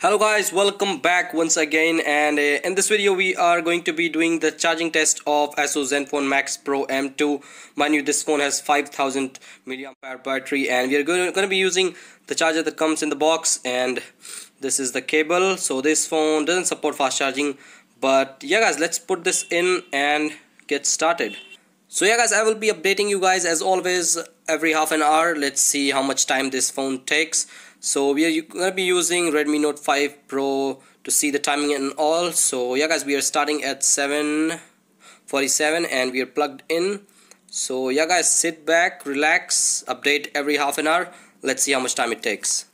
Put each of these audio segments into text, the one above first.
Hello guys, welcome back once again, and in this video we are going to be doing the charging test of ASUS Zenfone Max Pro M2. Mind you, this phone has 5000 mAh battery, and we are going to be using the charger that comes in the box, and this is the cable. So this phone doesn't support fast charging, but yeah guys, let's put this in and get started. So yeah guys, I will be updating you guys as always every half an hour. Let's see how much time this phone takes. So we are going to be using Redmi Note 5 Pro to see the timing and all. So yeah guys, we are starting at 7:47 and we are plugged in. So yeah guys, sit back, relax, update every half an hour. Let's see how much time it takes.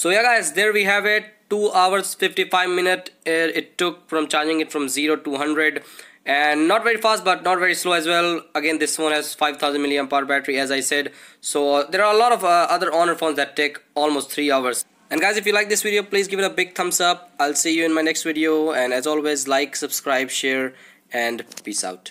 So yeah guys, there we have it, 2 hours 55 minutes it took from charging it from 0 to 100, and not very fast but not very slow as well. Again, this phone has 5000 mAh battery as I said. So there are a lot of other Honor phones that take almost 3 hours. And guys, if you like this video, please give it a big thumbs up. I'll see you in my next video, and as always, like, subscribe, share, and peace out.